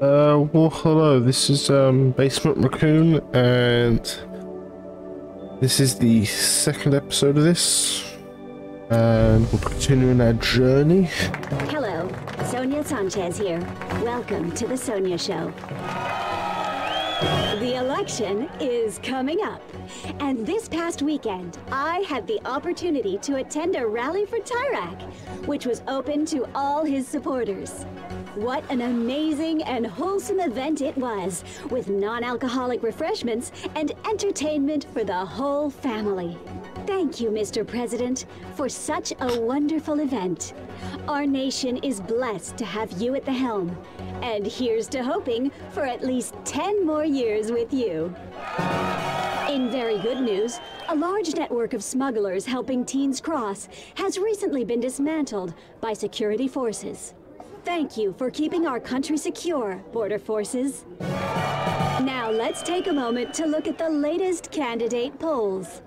Well, hello, this is Basement Raccoon, and this is the second episode of this, and we're continuing our journey. Hello, Sonia Sanchez here. Welcome to The Sonia Show. The election is coming up, and this past weekend, I had the opportunity to attend a rally for Tyrac, which was open to all his supporters. What an amazing and wholesome event it was, with non-alcoholic refreshments and entertainment for the whole family. Thank you, Mr. President, for such a wonderful event. Our nation is blessed to have you at the helm, and here's to hoping for at least 10 more years with you. In very good news, a large network of smugglers helping teens cross has recently been dismantled by security forces. Thank you for keeping our country secure, Border Forces. Now let's take a moment to look at the latest candidate polls.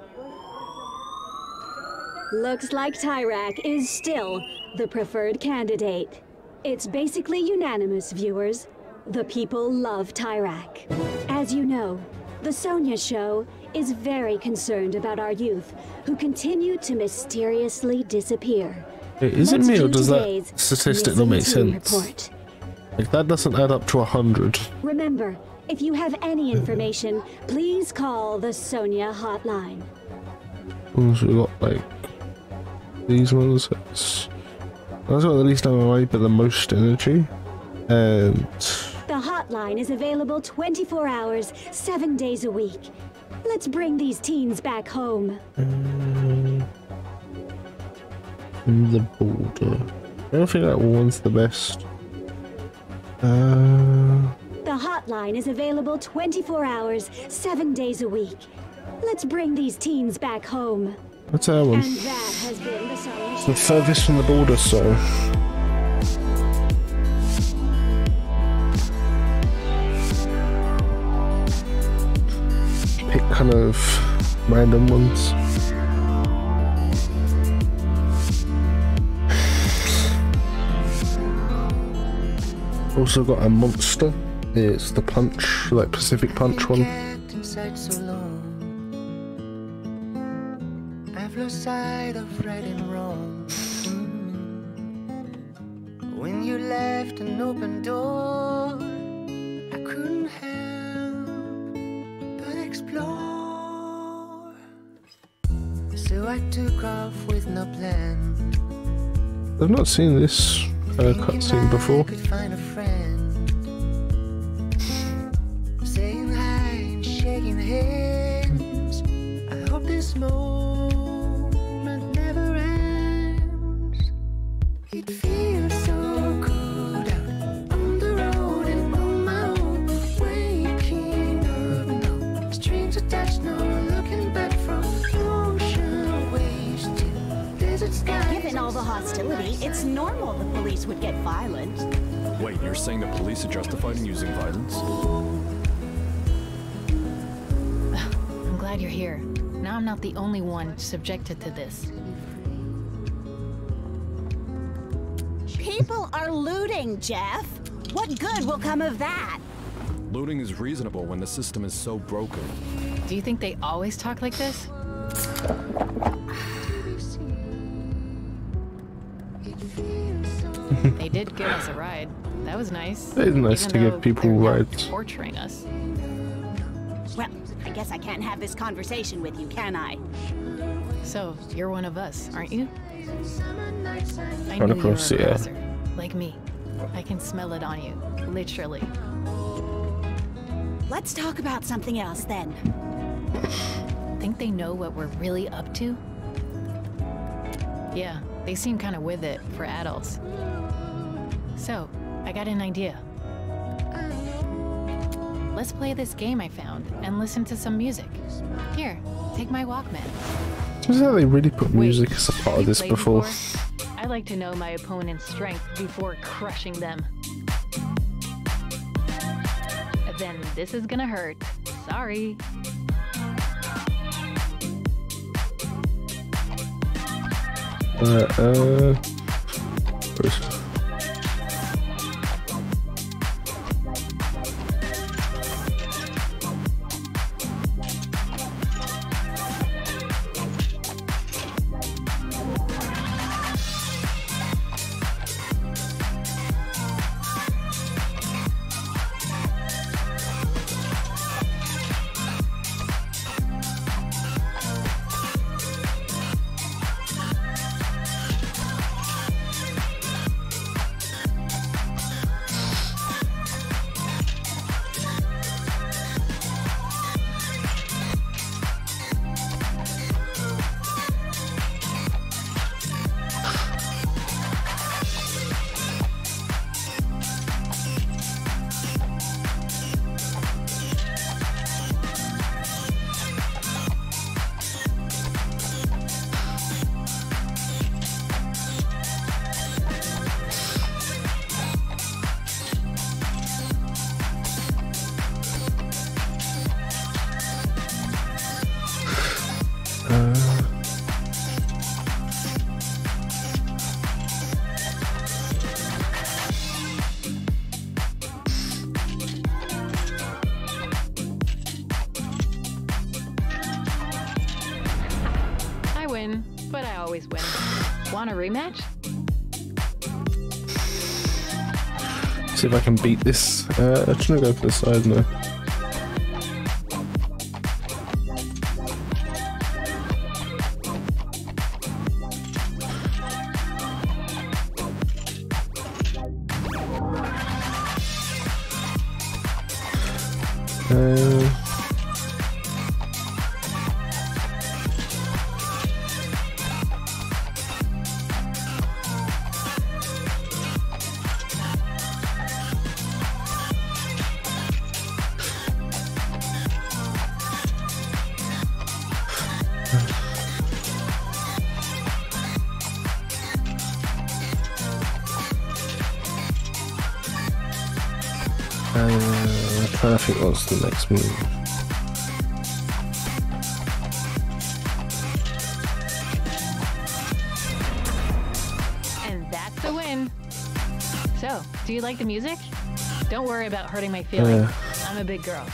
Looks like Tyrak is still the preferred candidate. It's basically unanimous, viewers. The people love Tyrak. As you know, The Sonia Show is very concerned about our youth who continue to mysteriously disappear. Wait, is it me, or does that statistic not make sense? Like, that doesn't add up to 100. Remember, if you have any information, please call the Sonia hotline. So we got like these ones. That's got the least MMI, but the most energy. And the hotline is available 24 hours, 7 days a week. Let's bring these teens back home. The border. I don't think that one's the best. The hotline is available 24 hours, 7 days a week. Let's bring these teens back home. What's that one? And that has been the furthest from the border, so. Pick kind of random ones. Also got a monster. It's the punch, like Pacific Punch one. So long. I've lost sight of right and wrong. When you left an open door, I couldn't help but explore. So I took off with no plan. I've not seen this cutscene before. Saying hi and shaking hands. I hope this moment never ends. It feels so good out on the road and on my own. Waking up, no strings attached, no looking back from ocean waves to desert skies. Given all the hostility, it's normal the police would get violent. Wait, you're saying the police are justified in using violence? I'm glad you're here. Now I'm not the only one subjected to this. People are looting, Jeff. What good will come of that? Looting is reasonable when the system is so broken. Do you think they always talk like this? They did give us a ride. That was nice. It is nice to give people rides. Torturing us. Well, I guess I can't have this conversation with you, can I? So you're one of us, aren't you? I knew you were a professor, like me. I can smell it on you, literally. Let's talk about something else then. Think they know what we're really up to? Yeah, they seem kind of with it for adults. So, I got an idea. Let's play this game I found and listen to some music. Here, take my Walkman. Is that they really put music as a part of this before? I like to know my opponent's strength before crushing them. Then this is gonna hurt. Sorry. First. always win. Want a rematch? See if I can beat this. I'm trying to go for the side now. What's the next move? And that's a win. So, do you like the music? Don't worry about hurting my feelings. I'm a big girl.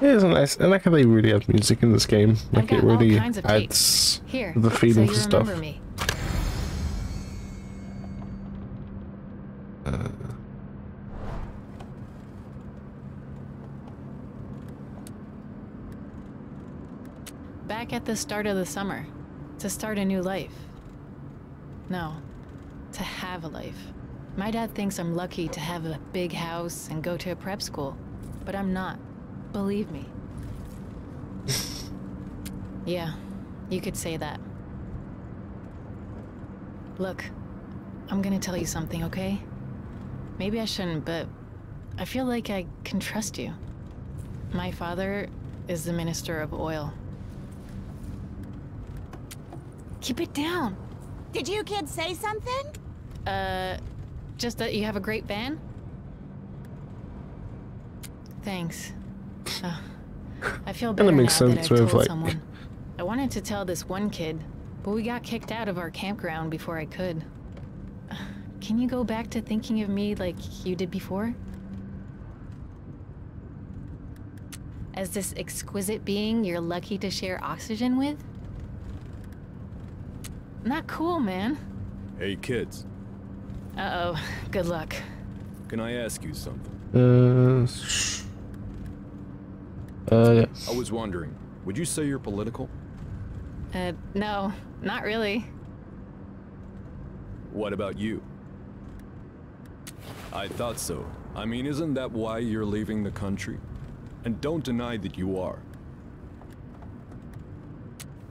It is nice. I like how they really have music in this game. Like it really adds the feeling for stuff. At the start of the summer, to start a new life. No, to have a life. My dad thinks I'm lucky to have a big house and go to a prep school, but I'm not. Believe me. Yeah, you could say that. Look, I'm gonna tell you something, okay? Maybe I shouldn't, but I feel like I can trust you. My father is the Minister of Oil. Keep it down. Did you kids say something? Just that you have a great van? Thanks. I feel better now that I've told someone. I wanted to tell this one kid, but we got kicked out of our campground before I could. Can you go back to thinking of me like you did before? As this exquisite being you're lucky to share oxygen with? Not cool, man. Hey, kids. Uh-oh. Good luck. Can I ask you something? Yeah. I was wondering, would you say you're political? No. Not really. What about you? I thought so. I mean, isn't that why you're leaving the country? And don't deny that you are.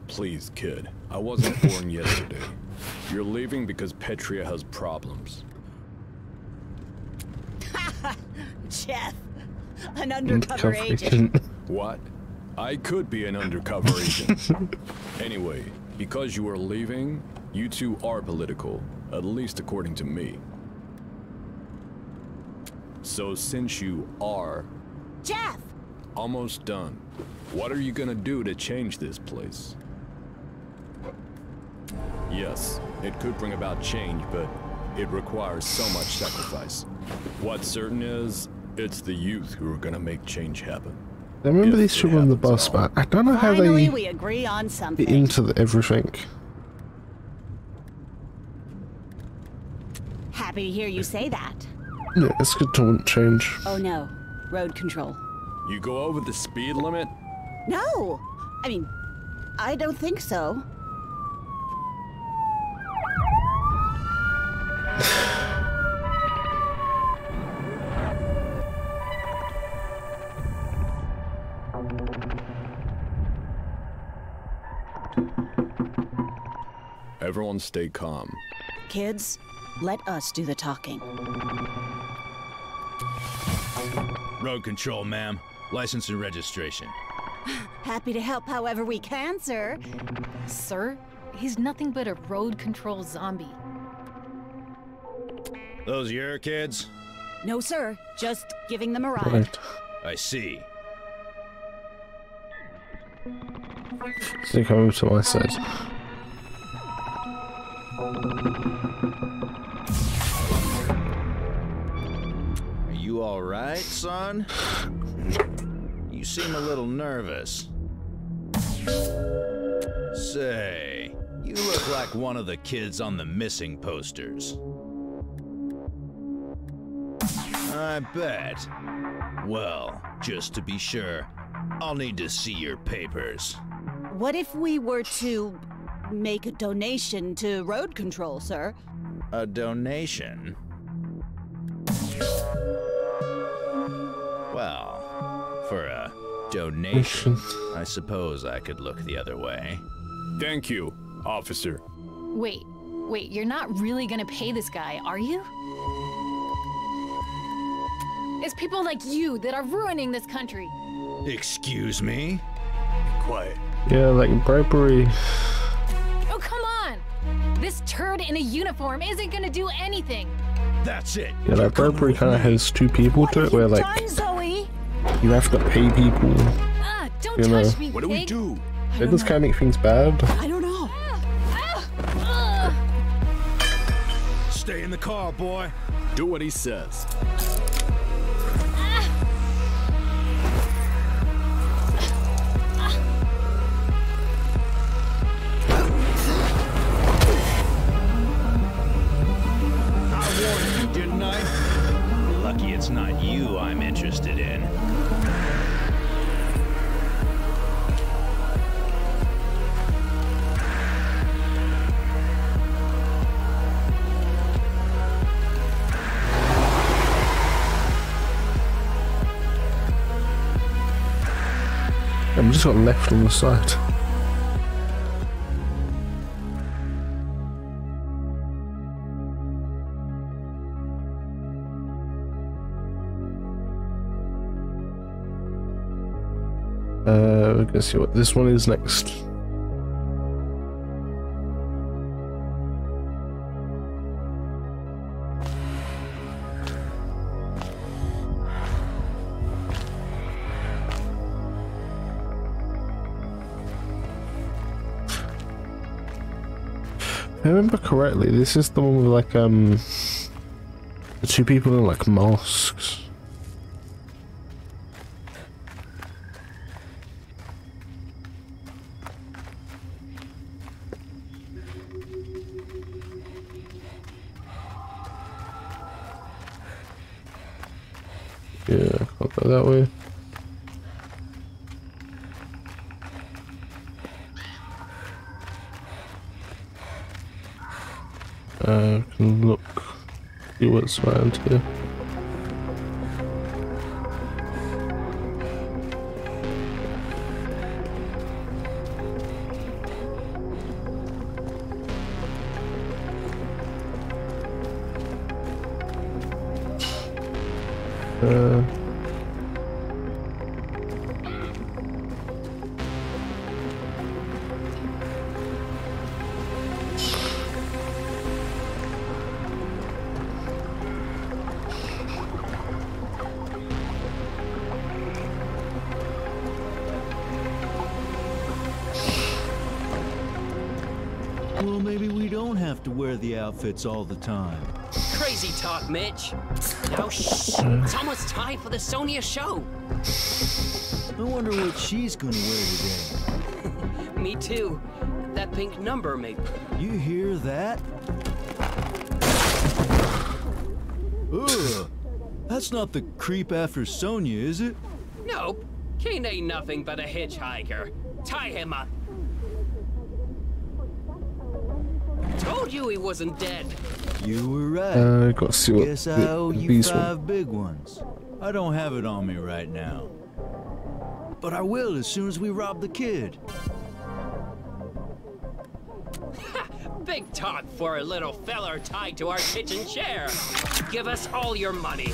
Please, kid. I wasn't born yesterday. You're leaving because Petria has problems. Jeff, an undercover agent. What? I could be an undercover agent. Anyway, because you are leaving, you two are political, at least according to me. So since you are... Jeff! Almost done. What are you gonna do to change this place? Yes, it could bring about change, but it requires so much sacrifice. What's certain is, it's the youth who are gonna make change happen. I remember these children on the bus, but I don't know how they agree on something. Get into everything. Happy to hear you say that. Yeah, it's good to want change. Oh no, road control. You go over the speed limit? No, I mean, I don't think so. Everyone stay calm. Kids, let us do the talking. Road control, ma'am. License and registration. Happy to help however we can, sir. Sir, he's nothing but a road control zombie. Those your kids? No, sir. Just giving them a ride. Right. I see. Think I'm to my side. Are you all right, son? You seem a little nervous. Say, you look like one of the kids on the missing posters. I bet. Well, just to be sure, I'll need to see your papers. What if we were to make a donation to road control, sir? A donation? Well, for a donation, I suppose I could look the other way. Thank you, officer. Wait, you're not really gonna pay this guy, are you? It's people like you that are ruining this country. Excuse me? Quiet. Yeah, like bribery. Oh, come on! This turd in a uniform isn't gonna do anything. That's it. Yeah, that bribery kind of has two people to it, where like you have to pay people. Don't touch me, pig. What do we do? It just kind of makes things bad. I don't know. Stay in the car, boy. Do what he says. Lucky it's not you I'm interested in. I'm just got left on the side. We're gonna see what this one is next. If I remember correctly, this is the one with like the two people in like masks. Yeah, I'll go that way. Can look, see what's around here. Well, maybe we don't have to wear the outfits all the time. Crazy talk, Mitch. Now, shh, it's almost time for the Sonia show. I wonder what she's gonna wear today. Me too. That pink number, mate. You hear that? Ugh, that's not the creep after Sonia, is it? Nope. Kane ain't nothing but a hitchhiker. Tie him up. Told you he wasn't dead. You were right. Got to see what guess I owe you five big ones. I don't have it on me right now, but I will as soon as we rob the kid. Big talk for a little feller tied to our kitchen chair. Give us all your money.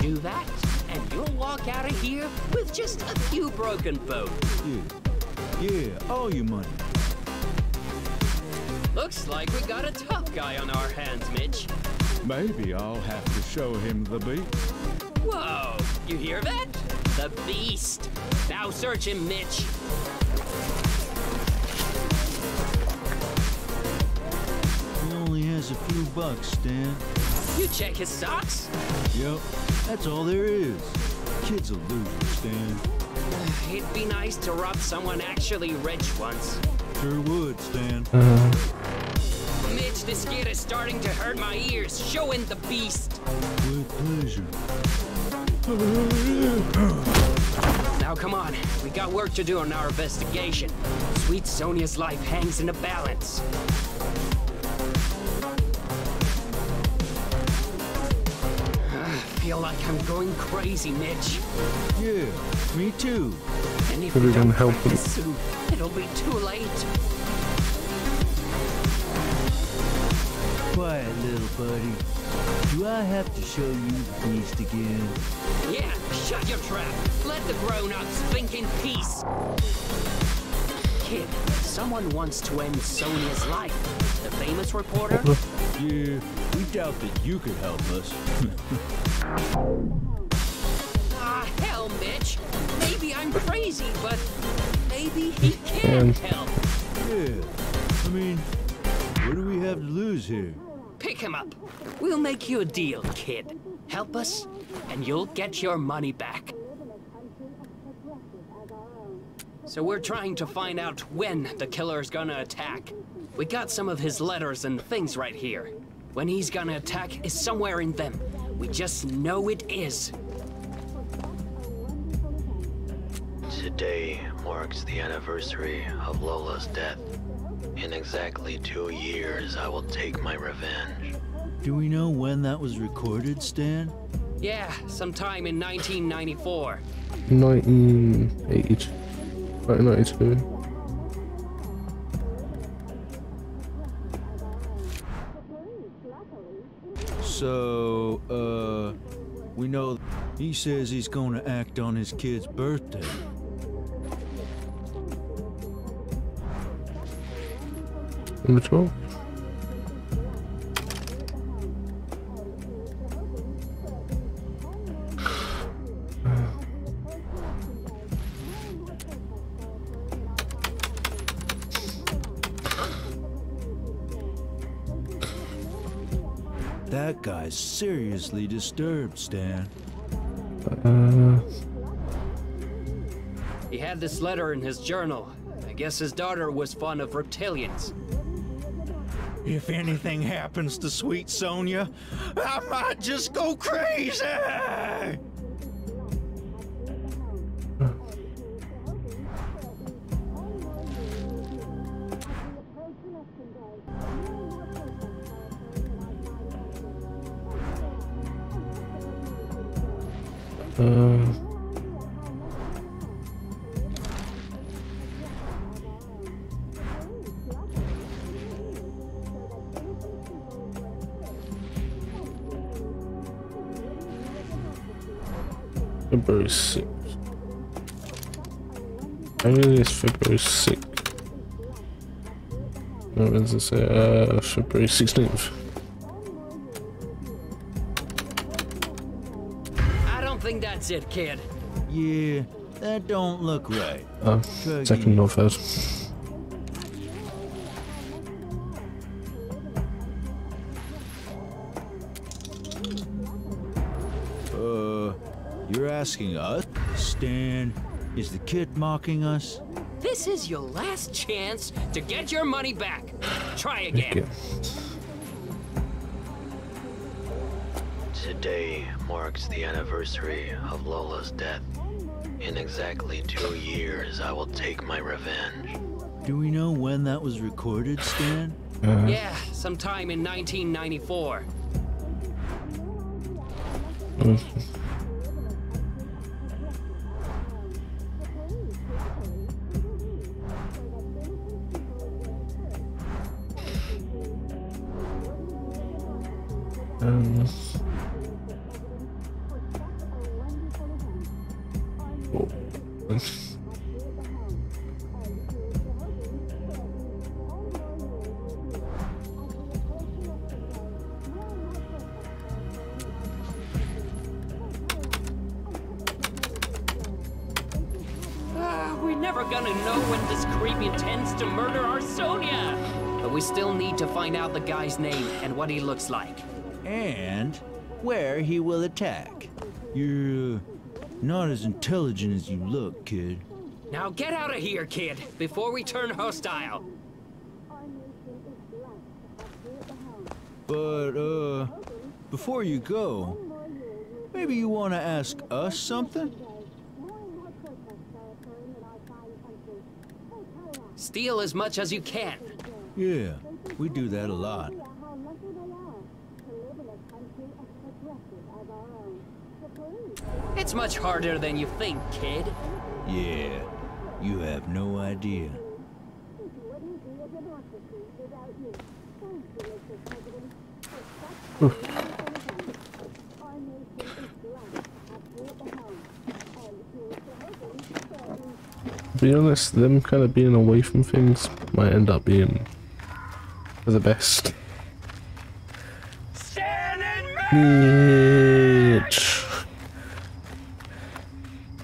Do that, and you'll walk out of here with just a few broken bones. Yeah, all your money. Looks like we got a tough guy on our hands, Mitch. Maybe I'll have to show him the beast. Whoa, you hear that? The beast. Now search him, Mitch. He only has a few bucks, Stan. You check his socks? Yep, that's all there is. Kid's a loser, Stan. It'd be nice to rob someone actually rich once. Sure would, Stan. Mitch, this kid is starting to hurt my ears. Showing the beast. With pleasure. Now come on. We got work to do on our investigation. Sweet Sonia's life hangs in a balance. I feel like I'm going crazy, Mitch. Yeah, me too. And if we don't help him soon, it'll be too late. Quiet, little buddy. Do I have to show you the beast again? Yeah, shut your trap. Let the grown-ups think in peace. Kid, someone wants to end Sonia's life. The famous reporter? Yeah, we doubt that you could help us. Hell, Mitch. Maybe I'm crazy, but maybe he can help. Yeah, I mean, what do we have to lose here? Pick him up. We'll make you a deal, kid. Help us, and you'll get your money back. So we're trying to find out when the killer's gonna attack. We got some of his letters and things right here. When he's gonna attack is somewhere in them. We just know it is. Today marks the anniversary of Lola's death. In exactly 2 years, I will take my revenge. Do we know when that was recorded, Stan? Yeah, sometime in 1994. 1982. 1992. So, we know he says he's going to act on his kid's birthday. Number 12. That guy's seriously disturbed, Stan. He had this letter in his journal. I guess his daughter was fond of reptilians. If anything happens to sweet Sonia, I might just go crazy! February 6th. I mean, it's February 6th. No, does it say February 16th? That's it, kid. Yeah, that don't look right. Oh, second or third. You're asking us? Stan, is the kid mocking us? This is your last chance to get your money back. Try again. Today marks the anniversary of Lola's death. In exactly 2 years, I will take my revenge. Do we know when that was recorded, Stan? Yeah, sometime in 1994. We're never gonna know when this creep intends to murder our Sonia. But we still need to find out the guy's name and what he looks like. And where he will attack. You're not as intelligent as you look, kid. Now get out of here, kid, before we turn hostile. But, before you go, maybe you want to ask us something? Steal as much as you can. Yeah, we do that a lot. It's much harder than you think, kid. Yeah, you have no idea. To be honest, them kind of being away from things might end up being for the best.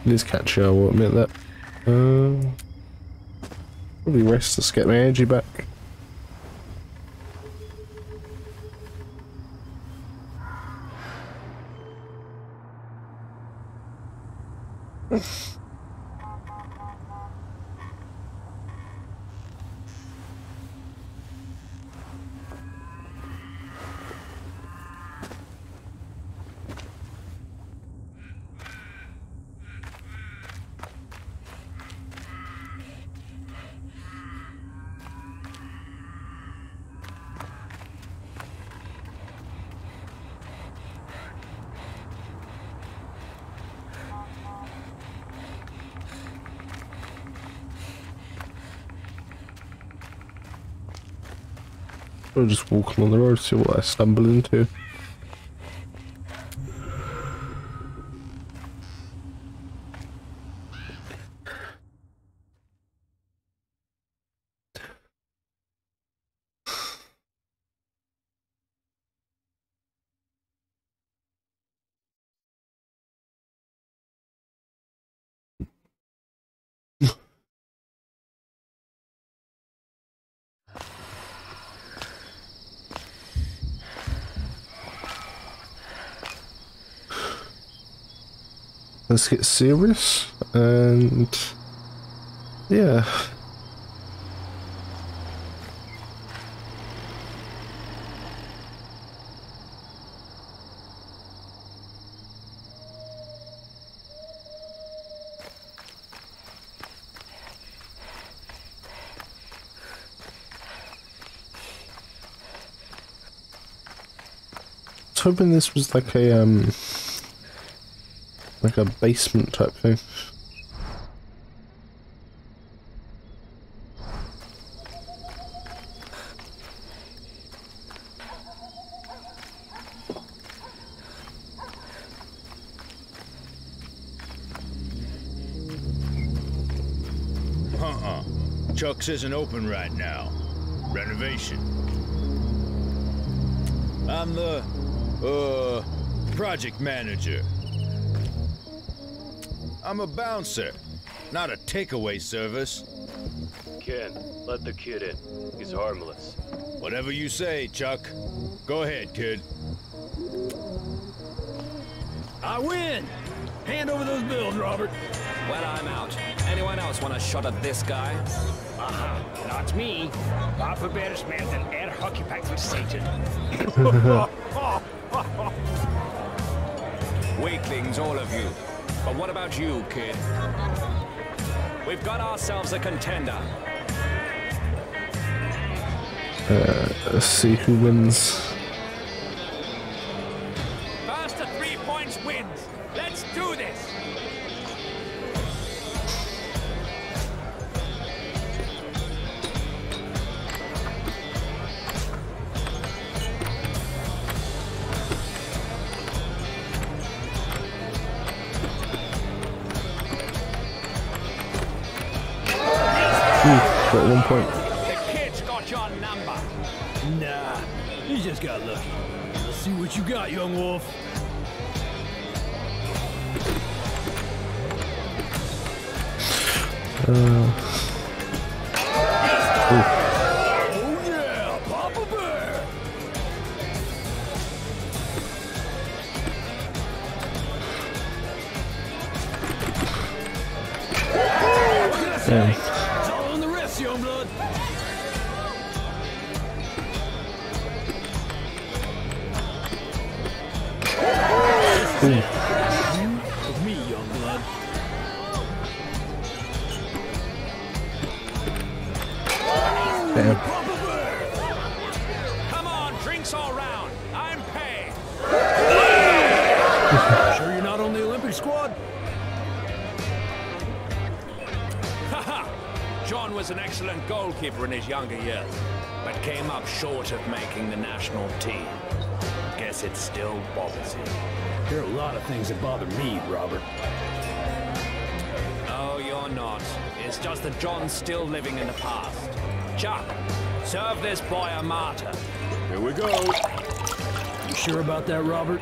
This catchy, I will admit that. Probably rest to get my energy back. I'm just walking on the road, see what I stumble into. Let's get serious, and yeah. I was hoping this was like a like a basement type thing. Chuck's isn't open right now. Renovation. I'm the, project manager. I'm a bouncer, not a takeaway service. Ken, let the kid in. He's harmless. Whatever you say, Chuck. Go ahead, kid. I win! Hand over those bills, Robert. Well, I'm out. Anyone else want a shot at this guy? Aha, not me. Alphabetishment and air hockey packs with Satan. Weaklings, all of you. But what about you, kid? We've got ourselves a contender. Let's see who wins. First to 3 points wins. Let's do this. At 1 point. The kid's got your number. Nah, you just got lucky. Let's see what you got, young wolf. Oh yeah, Papa Bear. Oh, Yeah. It's all in the rest, young blood. With me, young blood. Damn. Was an excellent goalkeeper in his younger years, but came up short of making the national team. Guess it still bothers him. There are a lot of things that bother me, Robert. Oh, you're not. It's just that John's still living in the past. Chuck, serve this boy a martyr. Here we go. You sure about that, Robert?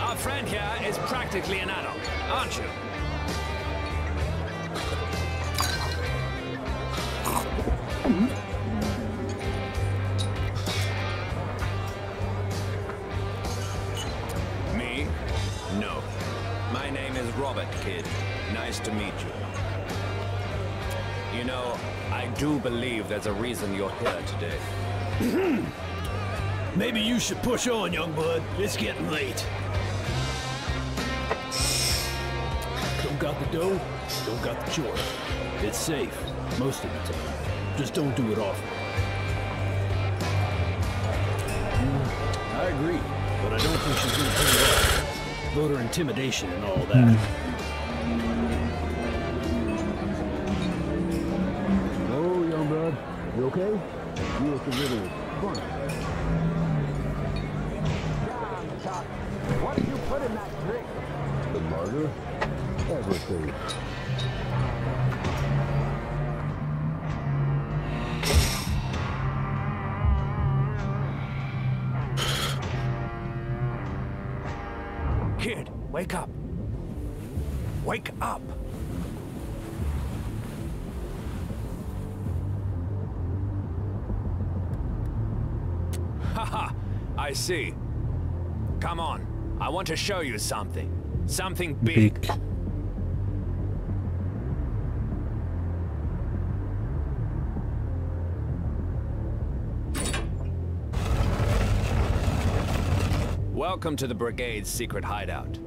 Our friend here is practically an adult, aren't you? Me? No. My name is Robert, kid. Nice to meet you. You know, I do believe there's a reason you're here today. Maybe you should push on, young bud. It's getting late. Don't got the dough, don't got the chore. It's safe, most of the time. Just don't do it often. I agree, but I don't think she's going to turn it off. Voter intimidation and all that. Oh, young bud. You okay? You look a little funny. What did you put in that drink? The martyr? Everything. Wake up. Wake up. Haha, I see. Come on. I want to show you something. Something big. Welcome to the Brigade's secret hideout.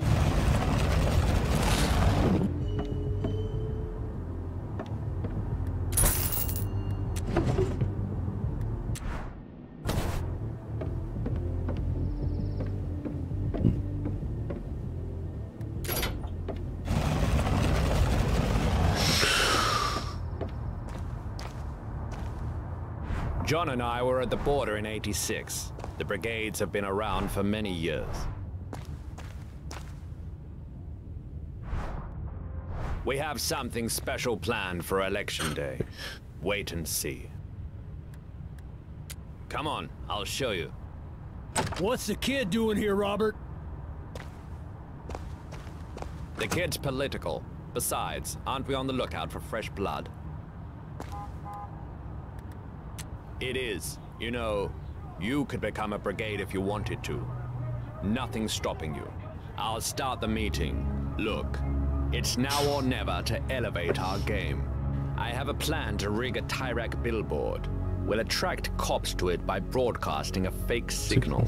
John and I were at the border in '86. The brigades have been around for many years. We have something special planned for Election Day. Wait and see. Come on, I'll show you. What's the kid doing here, Robert? The kid's political. Besides, aren't we on the lookout for fresh blood? It is. You know, you could become a brigade if you wanted to. Nothing's stopping you. I'll start the meeting. Look, it's now or never to elevate our game. I have a plan to rig a Tyrac billboard. We'll attract cops to it by broadcasting a fake signal.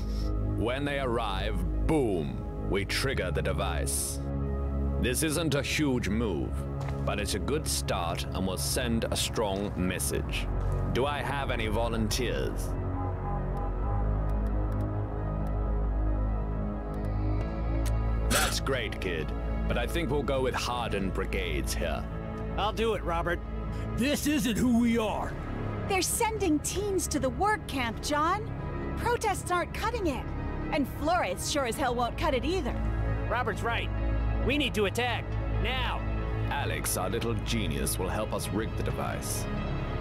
When they arrive, boom, we trigger the device. This isn't a huge move, but it's a good start and will send a strong message. Do I have any volunteers? That's great, kid. But I think we'll go with hardened brigades here. I'll do it, Robert. This isn't who we are. They're sending teens to the work camp, John. Protests aren't cutting it. And Flores sure as hell won't cut it either. Robert's right. We need to attack. Now. Alex, our little genius, will help us rig the device.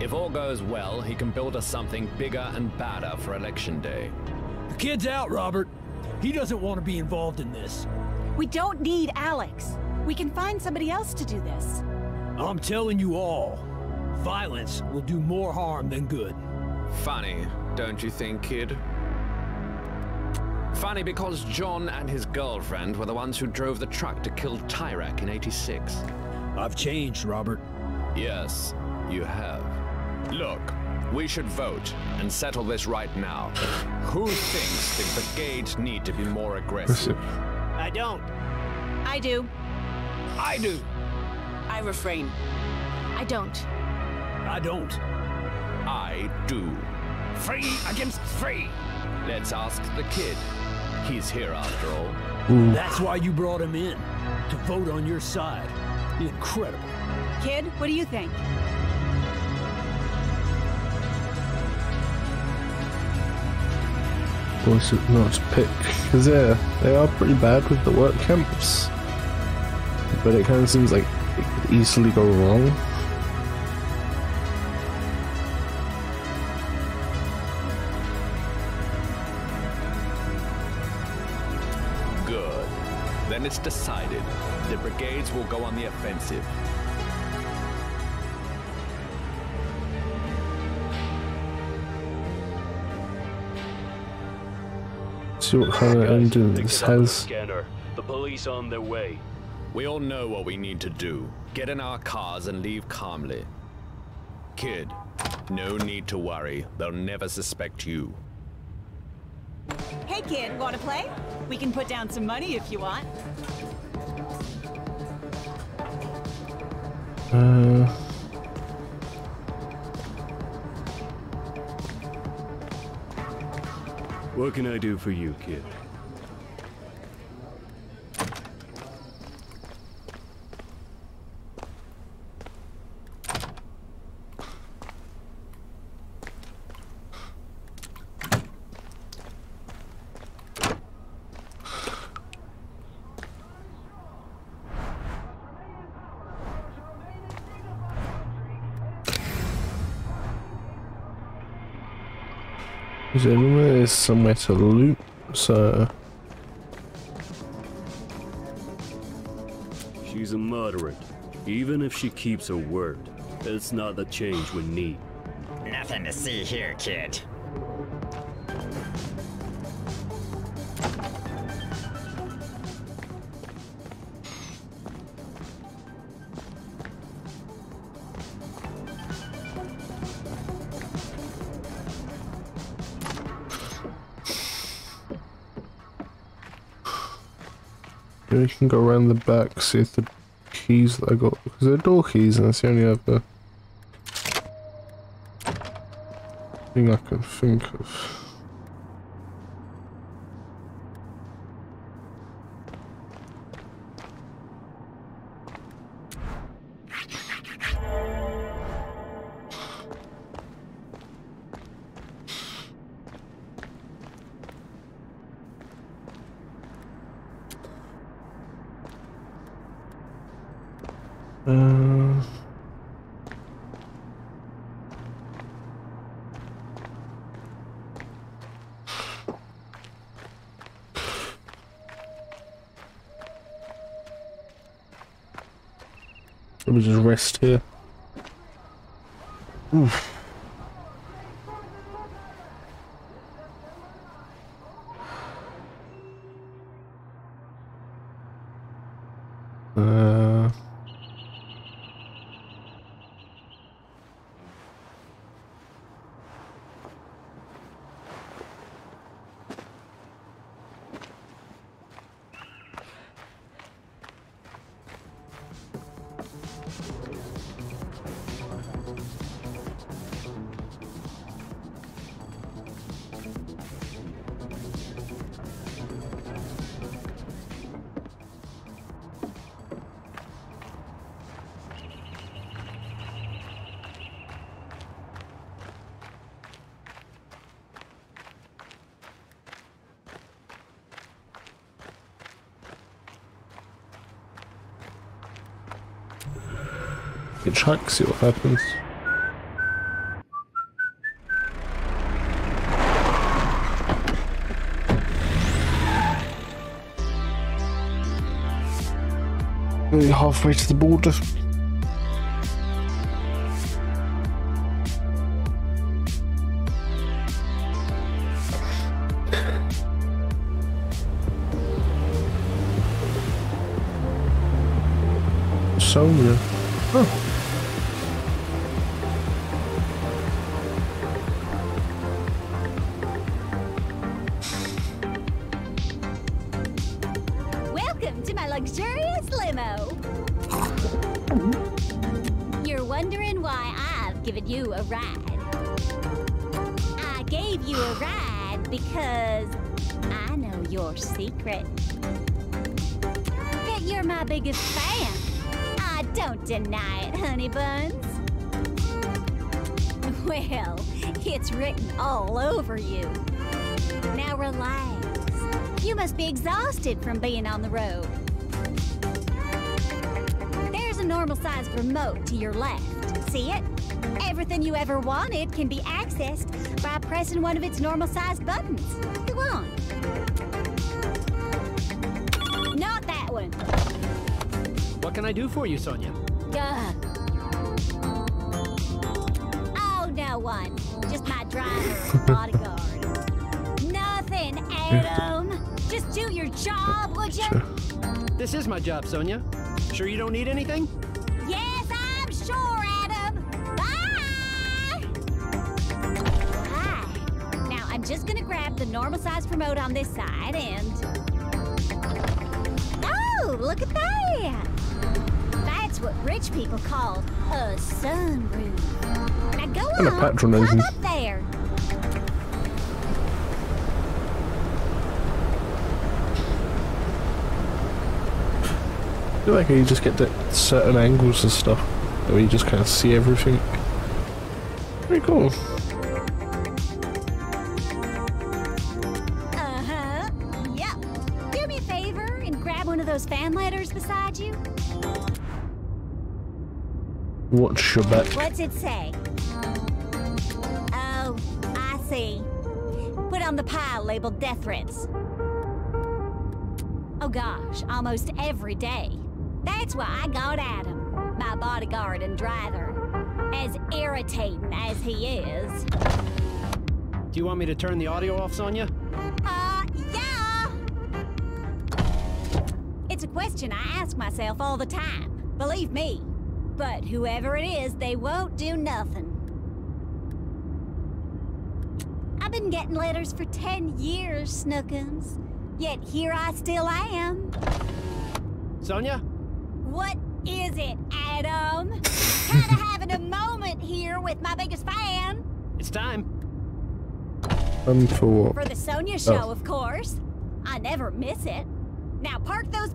If all goes well, he can build us something bigger and badder for Election Day. The kid's out, Robert. He doesn't want to be involved in this. We don't need Alex. We can find somebody else to do this. I'm telling you all, violence will do more harm than good. Funny, don't you think, kid? Funny because John and his girlfriend were the ones who drove the truck to kill Tyrak in '86. I've changed, Robert. Yes, you have. Look, we should vote and settle this right now. Who thinks the brigades need to be more aggressive? I don't. I do. I do. I refrain. I don't. I don't. I do. Free against free. Let's ask the kid. He's here after all. Ooh. That's why you brought him in. To vote on your side. Incredible. Kid, what do you think? What's it not to pick? Because yeah, they are pretty bad with the work camps. But it kind of seems like it could easily go wrong. Good. Then it's decided. The brigades will go on the offensive. See what kind of engine this has. The police on their way. We all know what we need to do. Get in our cars and leave calmly. Kid, no need to worry. They'll never suspect you. Hey kid, wanna play? We can put down some money if you want. What can I do for you, kid? There is somewhere to loot, so she's a moderate. Even if she keeps her word, it's not the change we need. Nothing to see here, kid. We can go around the back, see if the keys that I got, because they're door keys and that's the only other thing I can think of. Let me just rest here. Oof. Check, see what happens. Nearly halfway to the border. Sonia. Oh. luxurious limo. You're wondering why I've given you a ride. I gave you a ride because I know your secret. That you're my biggest fan. I don't deny it, honey buns. Well, it's written all over you. Now relax. You must be exhausted from being on the road. There's a normal-sized remote to your left. See it? Everything you ever wanted can be accessed by pressing one of its normal-sized buttons. Go on. Not that one. What can I do for you, Sonia? Oh, no one. Just my driver, bodyguard. Nothing, Adam. Just do your job, would you? This is my job, Sonia. Sure you don't need anything? Yes, I'm sure, Adam. Bye! Hi. Now, I'm just gonna grab the normal-sized remote on this side and... Oh, look at that! That's what rich people call a sunroof. Now go on, come up there. I feel like you just get that certain angles and stuff where you just kind of see everything. Pretty cool. Uh-huh. Yep. Do me a favor and grab one of those fan letters beside you. Watch your back. What's it say? Oh, I see. Put on the pile labeled death threats. Oh gosh, almost every day. That's why I got Adam, my bodyguard and driver, as irritating as he is. Do you want me to turn the audio off, Sonia? Yeah! It's a question I ask myself all the time, believe me. But whoever it is, they won't do nothing. I've been getting letters for 10 years, Snookums. Yet here I still am. Sonia? What is it, Adam? Kinda having a moment here with my biggest fan. It's time. For what? For the Sonia Show, of course. I never miss it. Now park those...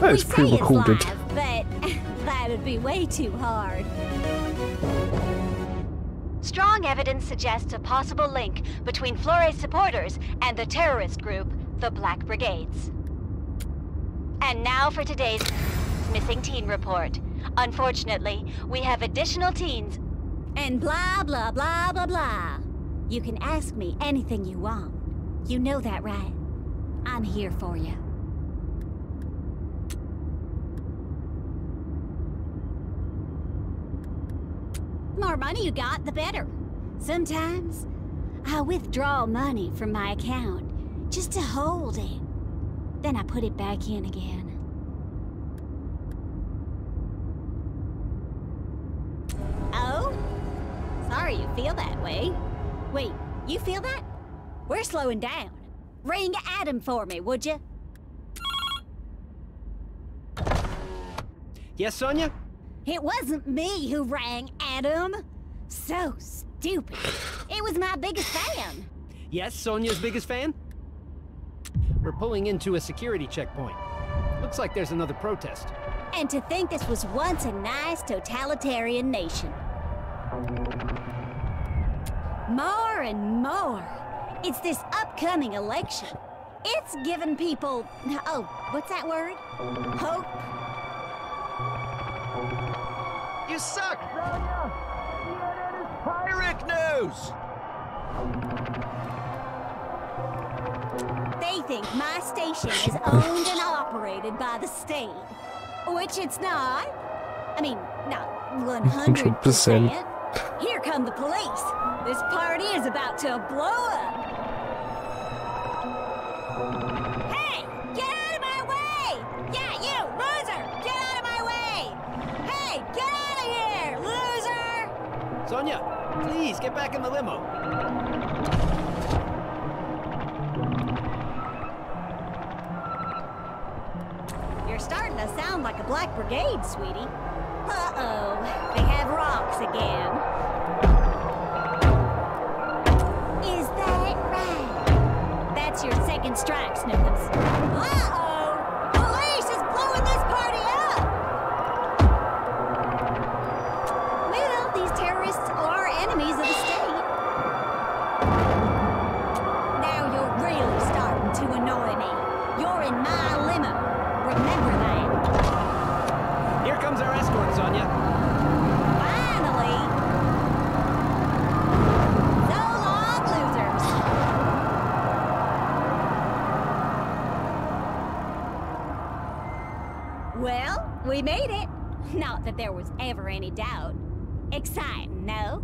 That's pre-recorded. But that would be way too hard. Strong evidence suggests a possible link between Flores' supporters and the terrorist group, the Black Brigades. And now for today's missing teen report. Unfortunately, we have additional teens and blah, blah, blah, blah, blah. You can ask me anything you want. You know that, right? I'm here for you. The more money you got, the better. Sometimes I withdraw money from my account just to hold it. Then I put it back in again. Oh? Sorry you feel that way. Wait, you feel that? We're slowing down. Ring Adam for me, would you? Yes, Sonia? It wasn't me who rang, Adam. So stupid. It was my biggest fan. Yes, Sonia's biggest fan? We're pulling into a security checkpoint. Looks like there's another protest. And to think this was once a nice totalitarian nation. More and more. It's this upcoming election. It's given people... Oh, what's that word? Hope. You suck! Tyrak news! They think my station is owned and operated by the state. Which it's not. I mean, not 100%. Here come the police. This party is about to blow up. Hey! Get out of my way! Yeah, you, loser! Get out of my way! Hey! Get out! Sonia, please get back in the limo. starting to sound like a Black Brigade, sweetie. Uh-oh, they have rocks again. Is that right? That's your second strike, Snoopums. Uh-oh, police is blowing this party up! Well, these terrorists are enemies of the state. Now you're really starting to annoy me. You're in my limo. Remember that. Comes our escort, Sonia. Finally! No long losers. Well, we made it. Not that there was ever any doubt. Exciting, no?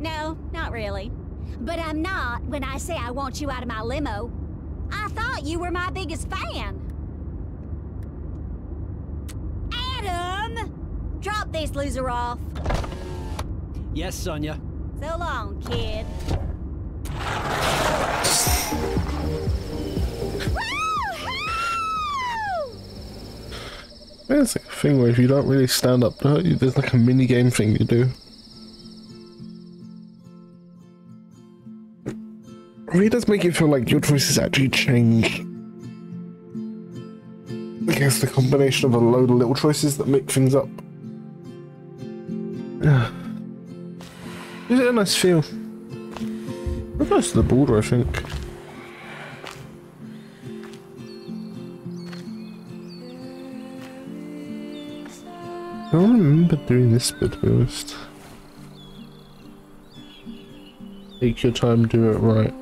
No, not really. But I'm not when I say I want you out of my limo. I thought you were my biggest fan. Drop this loser off. Yes, Sonia. So long, kid. There's like a thing where if you don't really stand up, there's like a mini game thing you do. It really does make you feel like your choices actually change. I guess the combination of a load of little choices that make things up. Is it a nice feel? We're close to the border, I think. I don't remember doing this bit, to be honest. Take your time, do it right.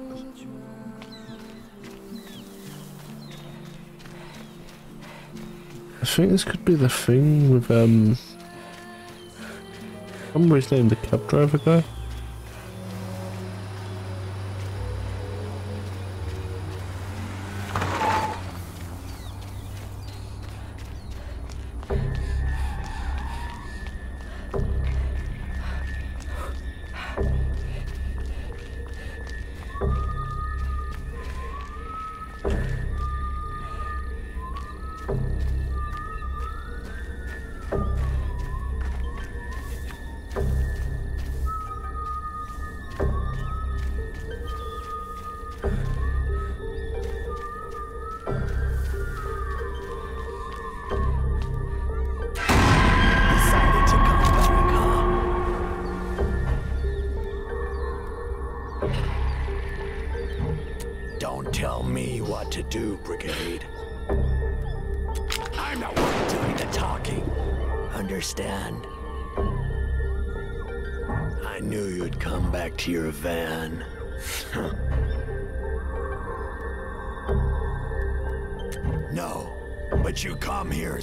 I think this could be the thing with, I remember his name, the cab driver guy.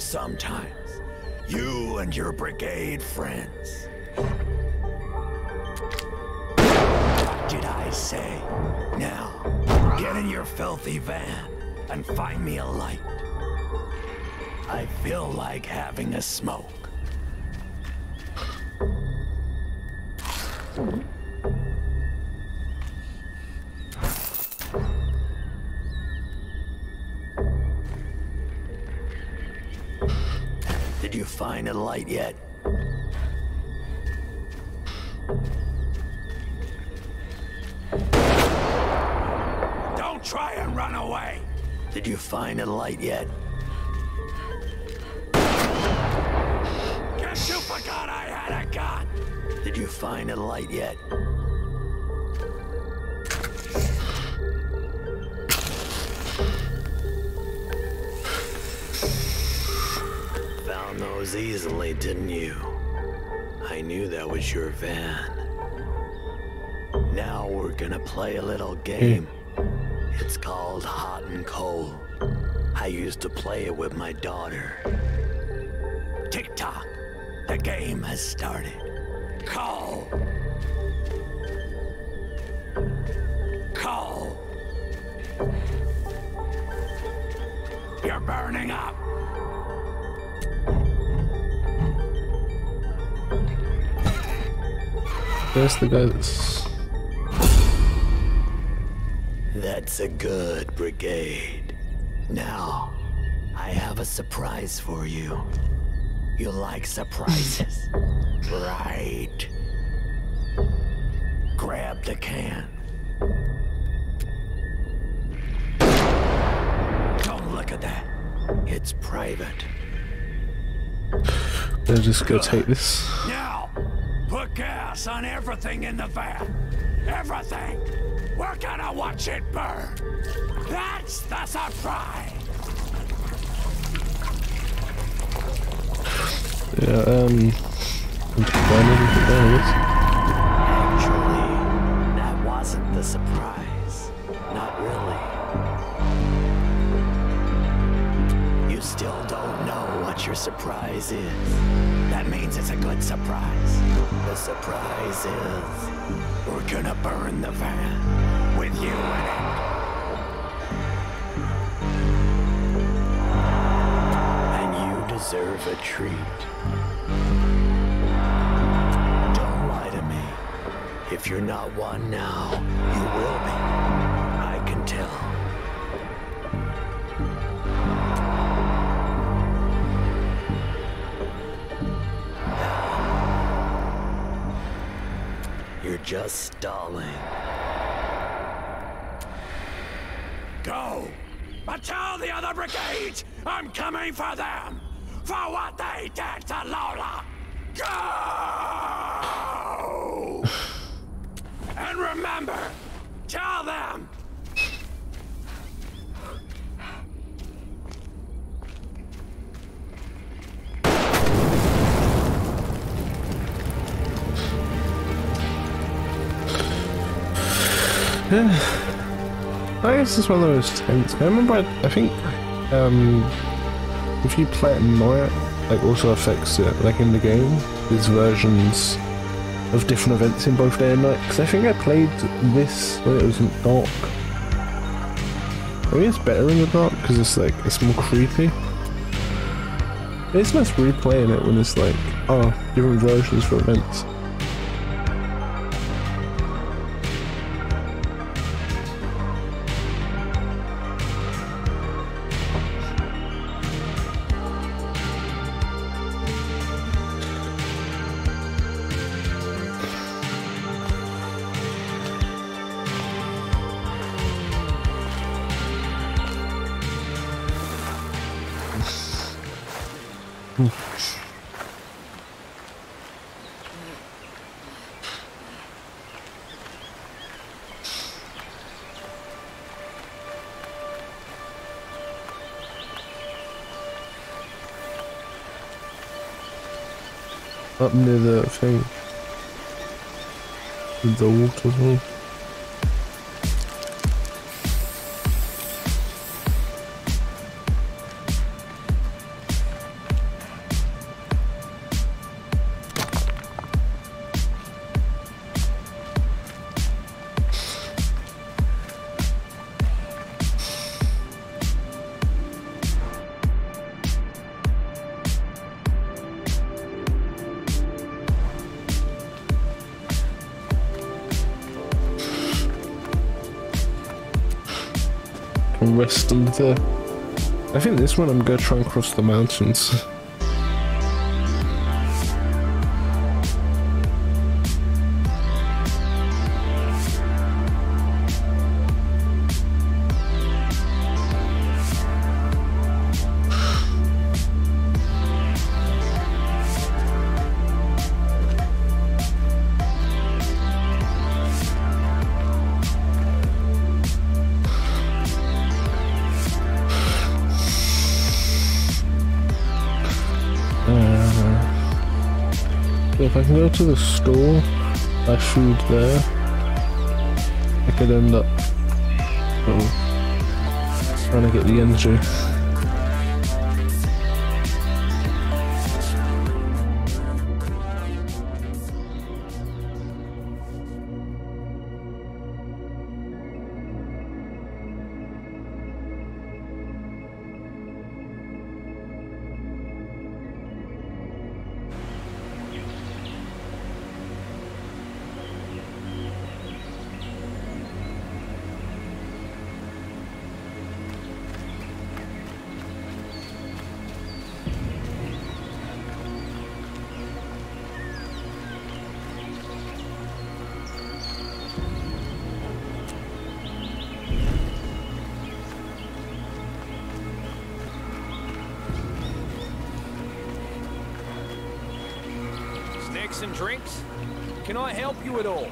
Sometimes, you and your brigade friends. What did I say? Now, get in your filthy van and find me a light. I feel like having a smoke. Find a light yet? Don't try and run away. Did you find a light yet? Guess you forgot I had a gun. Did you find a light yet? Those easily, didn't you? I knew that was your van. Now we're gonna play a little game. It's called hot and cold. I used to play it with my daughter. Tick-tock, the game has started. Call! Call! You're burning up! There's the guy that's a good brigade. Now, I have a surprise for you. You like surprises, right? Grab the can. Don't look at that. It's private. They'll just go take this. Now, put gas on everything in the van. Everything. We're gonna watch it burn. That's the surprise. Yeah, I'm just buying everything there is. Actually, that wasn't the surprise. Not really. You still don't know what your surprise is. That means it's a good surprise. The surprise is we're gonna burn the van with you in it. Deserve a treat. Don't lie to me. If you're not one now, you will be. I can tell. You're just stalling. Go! But tell the other brigades I'm coming for them! For what they did to Lola! Go! And remember, tell them! I guess it's one of those things. I remember, I think, if you platinum it, like also affects it, like in the game, there's versions of different events in both day and night. Because I think I played this when it was in dark. I mean, it's better in the dark because it's like, it's more creepy. It's less weird playing it when it's like, oh, different versions for events. Up near the thing, with the water hole. Rest under there. I think this one I'm gonna try and cross the mountains. If I can go to the store, buy food there, I could end up trying to get the energy. and drinks? Can I help you at all?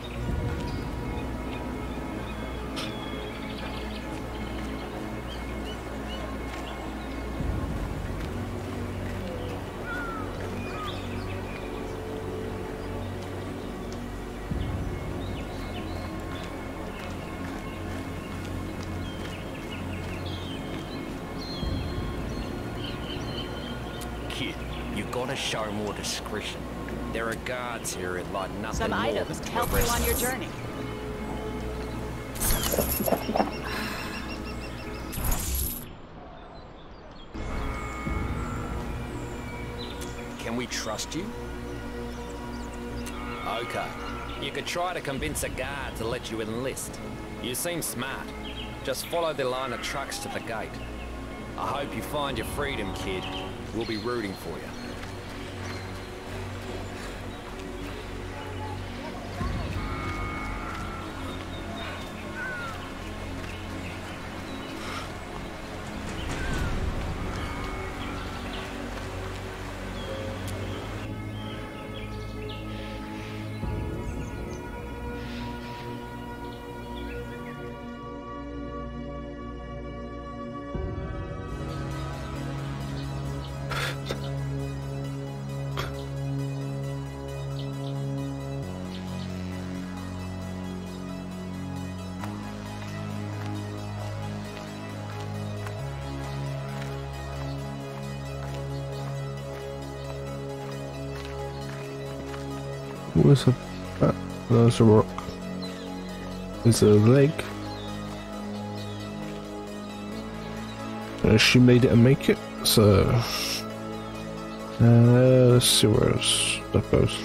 Show more discretion. There are guards here and like nothing. Some items help you on your journey. Can we trust you? Okay. You could try to convince a guard to let you enlist. You seem smart. Just follow the line of trucks to the gate. I hope you find your freedom, kid. We'll be rooting for you. What's up? There's a rock. It's a lake. She made it and make it, so... let's see where else that goes.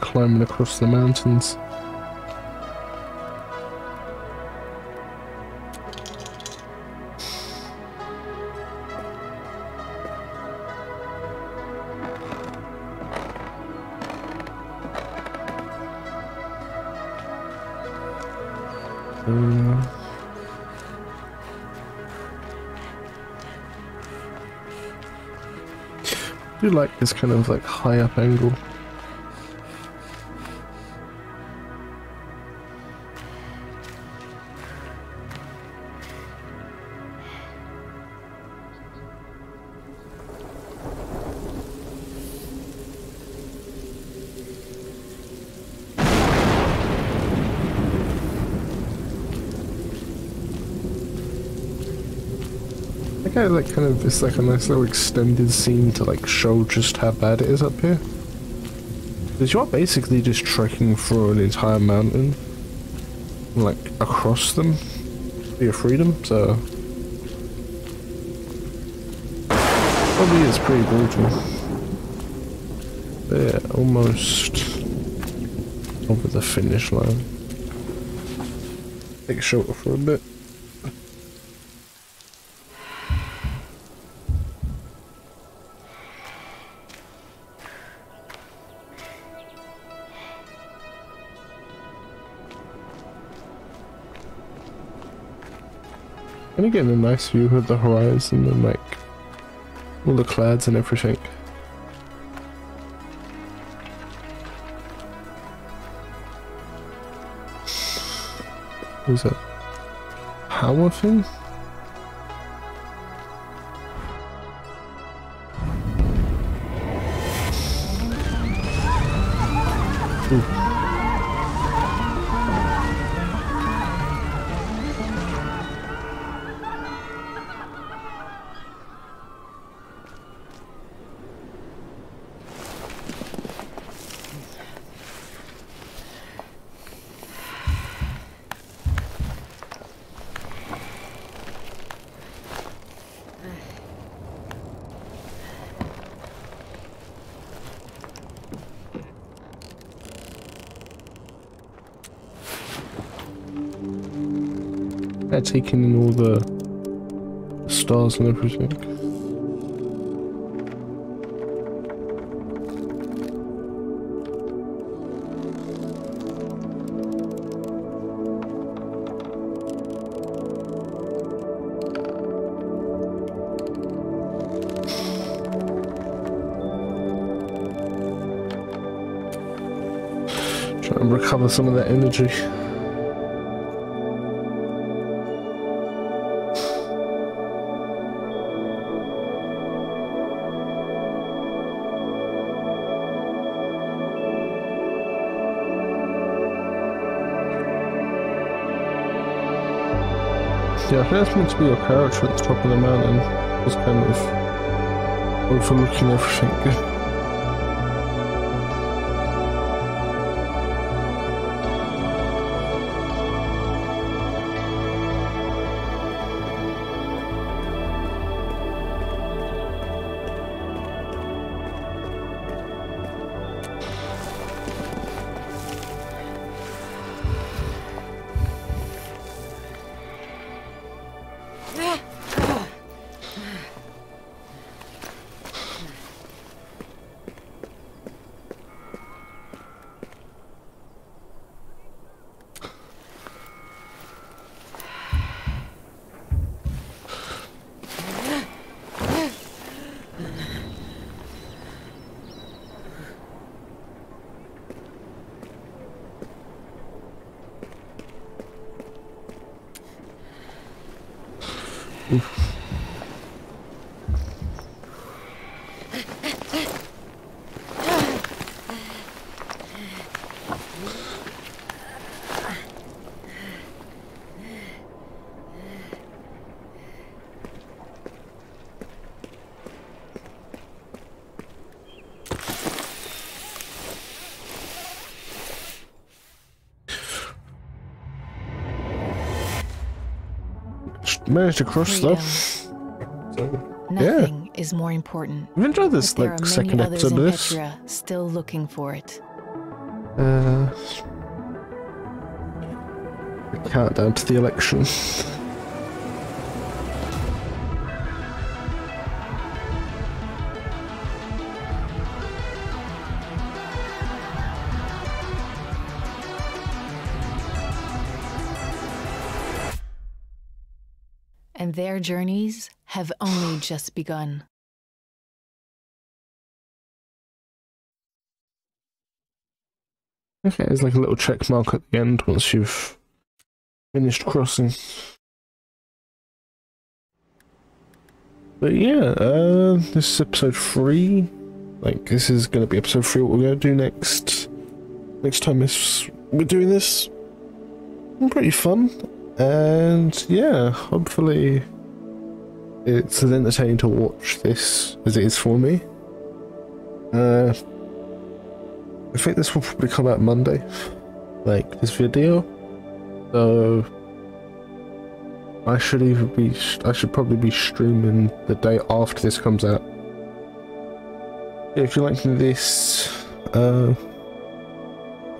Climbing across the mountains. I do like this kind of like high up angle. Yeah, like kind of, it's like a nice little extended scene to like show just how bad it is up here. Because you are basically just trekking through an entire mountain, like across them, for your freedom. So probably is pretty brutal. But yeah, almost over the finish line. Take shelter for a bit. I'm getting a nice view of the horizon and like all the clouds and everything. What's that? Power thing? Ooh. they're taking in all the stars and everything. Try and recover some of that energy. Yeah, I think that's meant to be your character at the top of the mountain. Just kind of overlooking everything. Managed to cross stuff. Nothing is more important. I've enjoyed this like second episode of this. Petria still looking for it. The countdown to the election. Their journeys have only just begun. Okay, there's like a little check mark at the end once you've finished crossing. But yeah, this is episode 3. Like, this is going to be episode 3. What we're going to do next time is we're doing this. Pretty fun. And yeah, hopefully it's as entertaining to watch this as it is for me. I think this will probably come out Monday, like this video. So I should probably be streaming the day after this comes out. Yeah, if you like this, and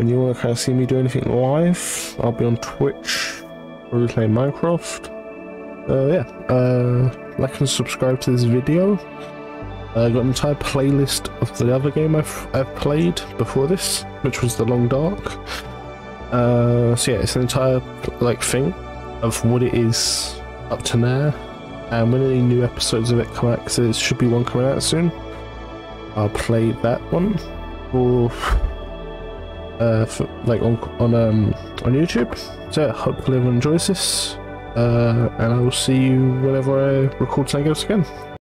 you want to kind of see me do anything live, I'll be on Twitch. We're playing Minecraft. Like and subscribe to this video. I've got an entire playlist of the other game I've played before this, which was The Long Dark. So yeah, it's an entire like thing of what it is up to now, and when any new episodes of it come out, because there should be one coming out soon, I'll play that one on YouTube. So yeah, hopefully everyone enjoys this, and I will see you whenever I record something else again.